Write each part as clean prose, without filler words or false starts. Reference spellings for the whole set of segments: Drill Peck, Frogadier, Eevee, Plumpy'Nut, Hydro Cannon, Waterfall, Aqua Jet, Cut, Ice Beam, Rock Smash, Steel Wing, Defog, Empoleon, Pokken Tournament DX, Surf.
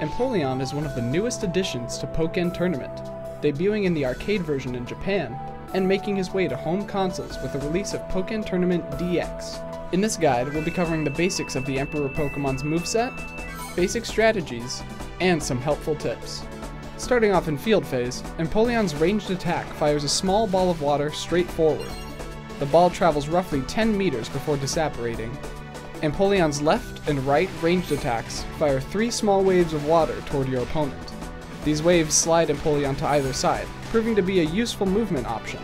Empoleon is one of the newest additions to Pokken Tournament, debuting in the arcade version in Japan, and making his way to home consoles with the release of Pokken Tournament DX. In this guide, we'll be covering the basics of the Emperor Pokemon's moveset, basic strategies, and some helpful tips. Starting off in field phase, Empoleon's ranged attack fires a small ball of water straight forward. The ball travels roughly 10 meters before disapparating. Empoleon's left and right ranged attacks fire 3 small waves of water toward your opponent. These waves slide Empoleon to either side, proving to be a useful movement option.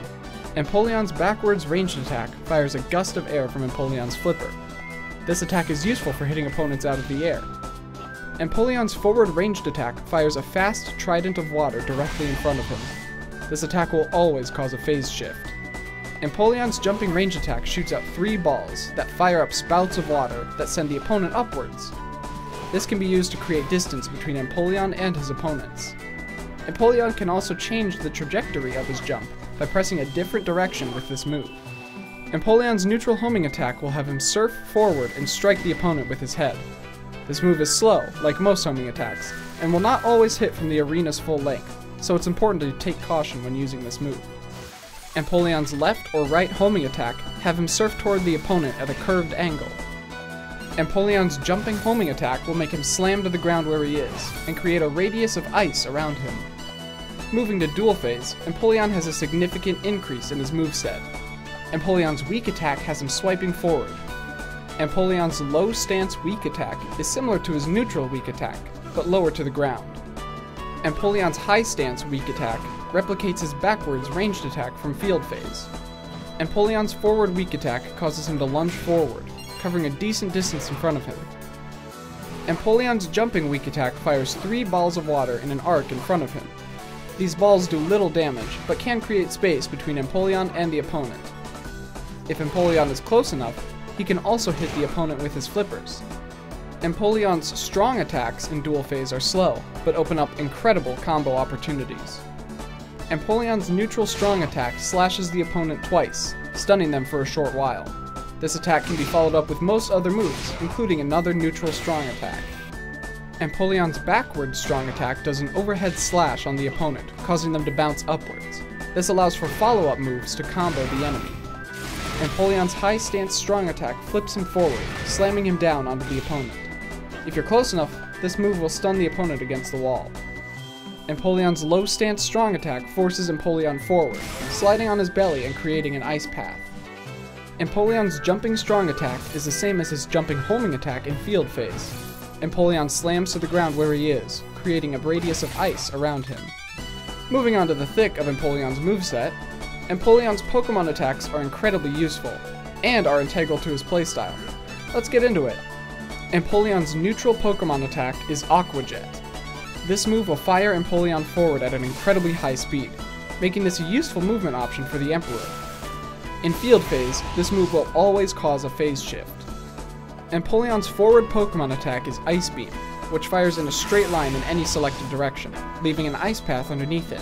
Empoleon's backwards ranged attack fires a gust of air from Empoleon's flipper. This attack is useful for hitting opponents out of the air. Empoleon's forward ranged attack fires a fast trident of water directly in front of him. This attack will always cause a phase shift. Empoleon's jumping range attack shoots out 3 balls that fire up spouts of water that send the opponent upwards. This can be used to create distance between Empoleon and his opponents. Empoleon can also change the trajectory of his jump by pressing a different direction with this move. Empoleon's neutral homing attack will have him surf forward and strike the opponent with his head. This move is slow, like most homing attacks, and will not always hit from the arena's full length, so it's important to take caution when using this move. Empoleon's left or right homing attack have him surf toward the opponent at a curved angle. Empoleon's jumping homing attack will make him slam to the ground where he is, and create a radius of ice around him. Moving to dual phase, Empoleon has a significant increase in his moveset. Empoleon's weak attack has him swiping forward. Empoleon's low stance weak attack is similar to his neutral weak attack, but lower to the ground. Empoleon's high stance weak attack replicates his backwards ranged attack from field phase. Empoleon's forward weak attack causes him to lunge forward, covering a decent distance in front of him. Empoleon's jumping weak attack fires 3 balls of water in an arc in front of him. These balls do little damage, but can create space between Empoleon and the opponent. If Empoleon is close enough, he can also hit the opponent with his flippers. Empoleon's strong attacks in dual phase are slow, but open up incredible combo opportunities. Empoleon's neutral strong attack slashes the opponent twice, stunning them for a short while. This attack can be followed up with most other moves, including another neutral strong attack. Empoleon's backward strong attack does an overhead slash on the opponent, causing them to bounce upwards. This allows for follow-up moves to combo the enemy. Empoleon's high stance strong attack flips him forward, slamming him down onto the opponent. If you're close enough, this move will stun the opponent against the wall. Empoleon's low stance strong attack forces Empoleon forward, sliding on his belly and creating an ice path. Empoleon's jumping strong attack is the same as his jumping homing attack in field phase. Empoleon slams to the ground where he is, creating a radius of ice around him. Moving on to the thick of Empoleon's moveset, Empoleon's Pokemon attacks are incredibly useful, and are integral to his playstyle. Let's get into it. Empoleon's neutral Pokemon attack is Aqua Jet. This move will fire Empoleon forward at an incredibly high speed, making this a useful movement option for the Emperor. In field phase, this move will always cause a phase shift. Empoleon's forward Pokemon attack is Ice Beam, which fires in a straight line in any selected direction, leaving an ice path underneath it.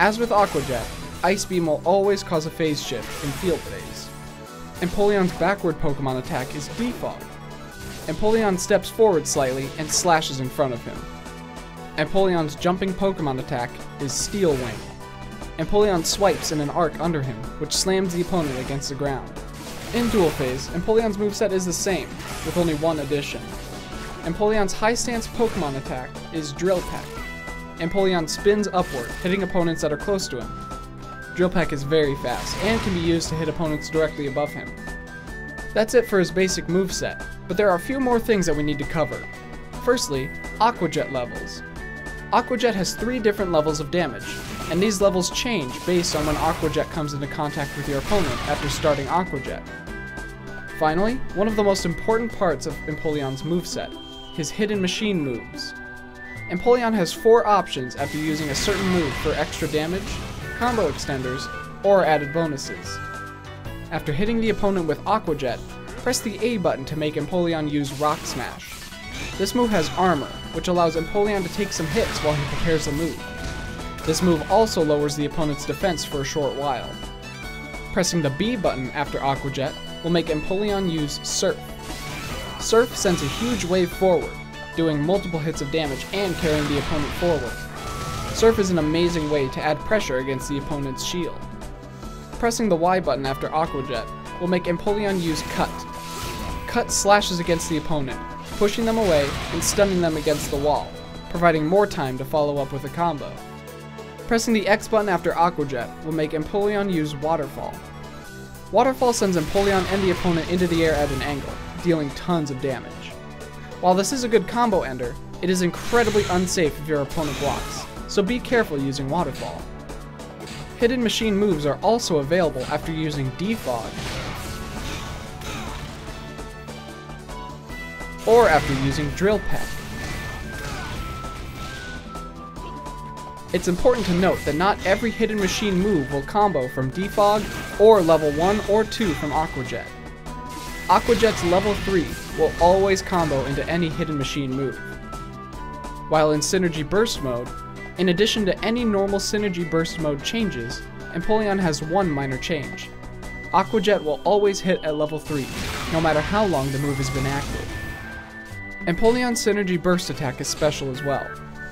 As with Aqua Jet, Ice Beam will always cause a phase shift in field phase. Empoleon's backward Pokemon attack is Defog. Empoleon steps forward slightly and slashes in front of him. Empoleon's jumping Pokemon attack is Steel Wing. Empoleon swipes in an arc under him, which slams the opponent against the ground. In dual phase, Empoleon's moveset is the same, with only one addition. Empoleon's high stance Pokemon attack is Drill Peck. Empoleon spins upward, hitting opponents that are close to him. Drill Peck is very fast, and can be used to hit opponents directly above him. That's it for his basic moveset, but there are a few more things that we need to cover. Firstly, Aqua Jet levels. Aqua Jet has 3 different levels of damage, and these levels change based on when Aqua Jet comes into contact with your opponent after starting Aqua Jet. Finally, one of the most important parts of Empoleon's moveset, his hidden machine moves. Empoleon has 4 options after using a certain move for extra damage, combo extenders, or added bonuses. After hitting the opponent with Aqua Jet, press the A button to make Empoleon use Rock Smash. This move has armor, which allows Empoleon to take some hits while he prepares a move. This move also lowers the opponent's defense for a short while. Pressing the B button after Aqua Jet will make Empoleon use Surf. Surf sends a huge wave forward. doing multiple hits of damage and carrying the opponent forward. Surf is an amazing way to add pressure against the opponent's shield. Pressing the Y button after Aqua Jet will make Empoleon use Cut. Cut slashes against the opponent, pushing them away and stunning them against the wall, providing more time to follow up with a combo. Pressing the X button after Aqua Jet will make Empoleon use Waterfall. Waterfall sends Empoleon and the opponent into the air at an angle, dealing tons of damage. While this is a good combo ender, it is incredibly unsafe if your opponent blocks, so be careful using Waterfall. Hidden machine moves are also available after using Defog, or after using Drill Peck. It's important to note that not every hidden machine move will combo from Defog or level 1 or 2 from Aqua Jet. Aqua Jet's level 3 will always combo into any hidden machine move. While in Synergy Burst mode, in addition to any normal Synergy Burst mode changes, Empoleon has one minor change. Aqua Jet will always hit at level 3, no matter how long the move has been active. Empoleon's Synergy Burst attack is special as well.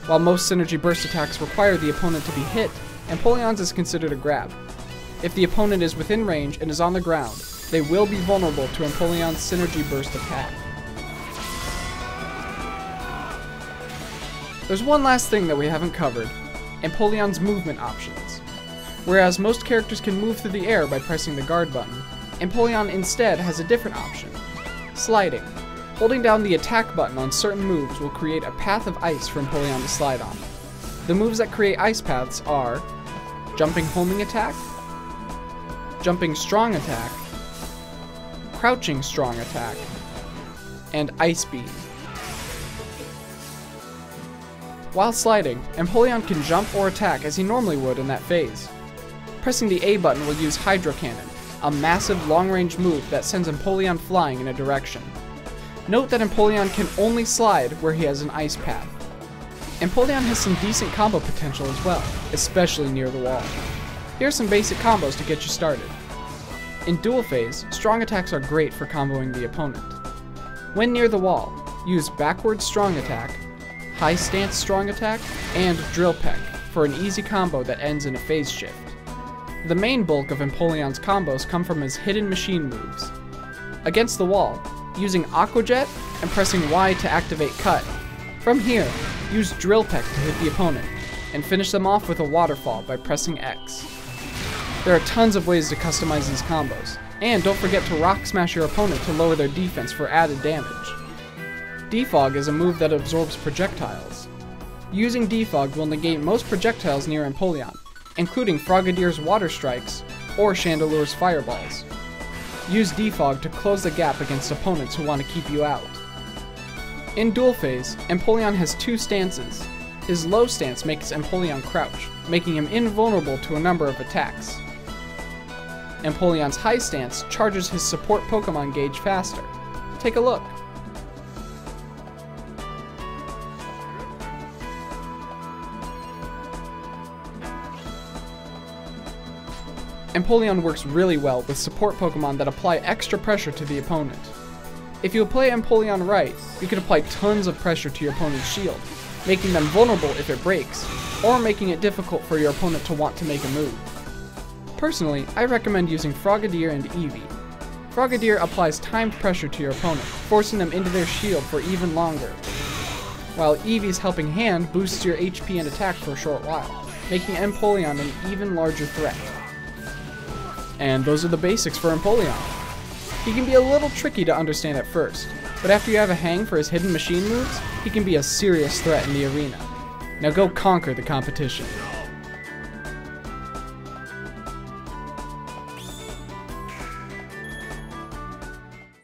While most Synergy Burst attacks require the opponent to be hit, Empoleon's is considered a grab. If the opponent is within range and is on the ground, they will be vulnerable to Empoleon's Synergy Burst attack. There's one last thing that we haven't covered, Empoleon's movement options. Whereas most characters can move through the air by pressing the guard button, Empoleon instead has a different option, sliding. Holding down the attack button on certain moves will create a path of ice for Empoleon to slide on. The moves that create ice paths are jumping homing attack, jumping strong attack, crouching strong attack, and Ice Beam. While sliding, Empoleon can jump or attack as he normally would in that phase. Pressing the A button will use Hydro Cannon, a massive long-range move that sends Empoleon flying in a direction. Note that Empoleon can only slide where he has an ice path. Empoleon has some decent combo potential as well, especially near the wall. Here are some basic combos to get you started. In dual phase, strong attacks are great for comboing the opponent. When near the wall, use backward strong attack, high stance strong attack, and Drill Peck for an easy combo that ends in a phase shift. The main bulk of Empoleon's combos come from his hidden machine moves. Against the wall, using Aqua Jet and pressing Y to activate Cut. From here, use Drill Peck to hit the opponent, and finish them off with a Waterfall by pressing X. There are tons of ways to customize these combos, and don't forget to Rock Smash your opponent to lower their defense for added damage. Defog is a move that absorbs projectiles. Using Defog will negate most projectiles near Empoleon, including Frogadier's Water Strikes or Chandelure's Fireballs. Use Defog to close the gap against opponents who want to keep you out. In dual phase, Empoleon has two stances. His low stance makes Empoleon crouch, making him invulnerable to a number of attacks. Empoleon's high stance charges his support Pokemon gauge faster. Take a look. Empoleon works really well with support Pokemon that apply extra pressure to the opponent. If you play Empoleon right, you can apply tons of pressure to your opponent's shield, making them vulnerable if it breaks, or making it difficult for your opponent to want to make a move. Personally, I recommend using Frogadier and Eevee. Frogadier applies timed pressure to your opponent, forcing them into their shield for even longer, while Eevee's helping hand boosts your HP and attack for a short while, making Empoleon an even larger threat. And those are the basics for Empoleon. He can be a little tricky to understand at first, but after you have a hang for his hidden machine moves, he can be a serious threat in the arena. Now go conquer the competition.